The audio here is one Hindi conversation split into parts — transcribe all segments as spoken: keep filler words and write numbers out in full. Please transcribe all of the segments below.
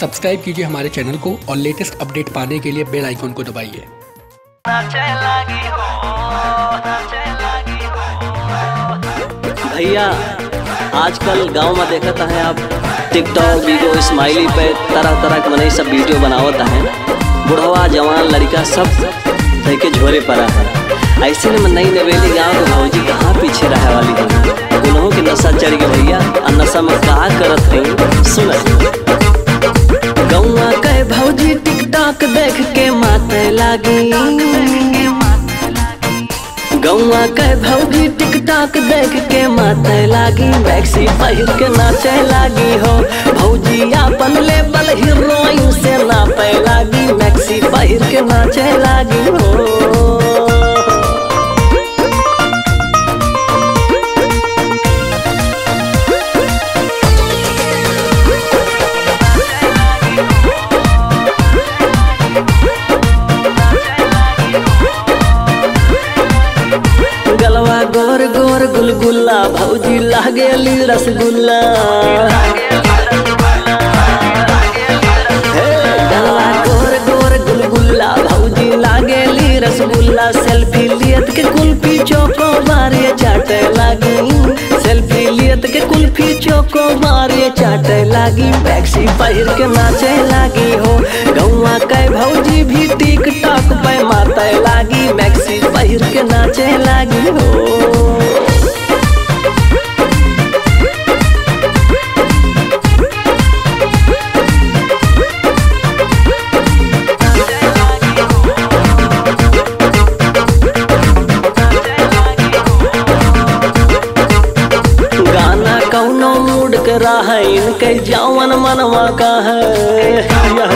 सब्सक्राइब कीजिए हमारे चैनल को और लेटेस्ट अपडेट पाने के लिए बेल आइकॉन को दबाइए। भैया आजकल गांव में देखता है आप टिकटॉक वीडियो स्माइली पे तरह तरह के मने सब वीडियो बनावता है। बुढ़वा जवान लड़का सब देखे झोरे पड़ा है। ऐसे में नई नवेली गाँव के भौजी कहाँ पीछे रहे वाली है। गुनहों के नशा चढ़ गए भैया और नशा में कहा करत रही सुन गौआ कहे भौजी टिक टॉक देख के माते लागी। गौआ कहे भौजी टिक टॉक देख के माते लागी। मैक्सी पहिर के नाचे लागी हो भौजी अपन लेवल हीरोइन से नापे लागी। मैक्सी पहिर के नाचे लागी हो। गोर गोर गुलगुल्ला भौजी लागेली रसगुल्ला। गलवा गोर गोर गुलगुल्ला भौजी लागेली रसगुल्ला। सेल्फी लियत के कुल्फी चौको मारे चाटे लागी। सेल्फी लियत के कुल्फी चौको मारे चाटे लागी। मैक्सी पहिर के नाचे लागी हो गौआ के भौजी भी टिक टॉक पे माते लागी। मैक्सी पहिर के नाचे लागी हो। कौनो मूड के राह इनके जावन मनवा का है। गाना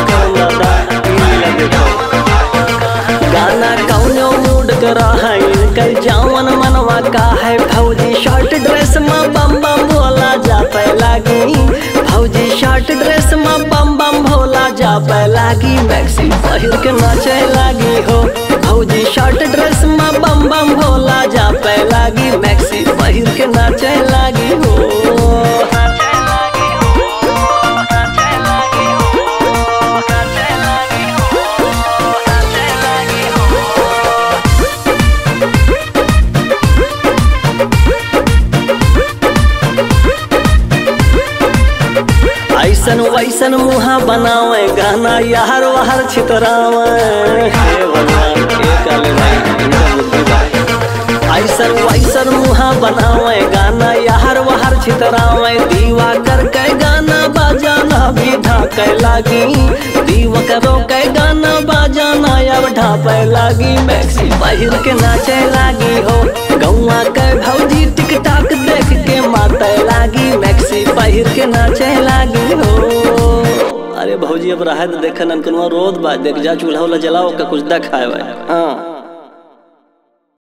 कौनो मूड के राह इनके जावन मनवा का है। भौजी शॉर्ट ड्रेस में बम बम भोला जापे लागी। भौजी शॉर्ट ड्रेस में बम बम भोला जापे लागी। मैक्सी पहिर के नाचे लागी हो भौजी शॉर्ट ड्रेस में बम बम भोला जापे लागी। मैक्सी पहिर के नाचे लागी हो। ऐसन वैसन मुहा बनावे गाना यार वार छितरावे। ऐसन वैसन मुहा बनावे गाना यार वार छितरावे। दीवा करके गाना बजाना भी ढाके लागी। दीवा करो के गाना बजाना अब ढापे लागी। मैक्सी पहिर के नाचे लागी हो गौआ के भौजी टिक टॉक देख के माते लागी। मैक्सी पहिर के नाचे लागी हो। अरे भौजी अब राहत देखन अनकनवा रोद बा देख जा चूल्हा उल्हा जलाओ का कुछ द खाए। हां।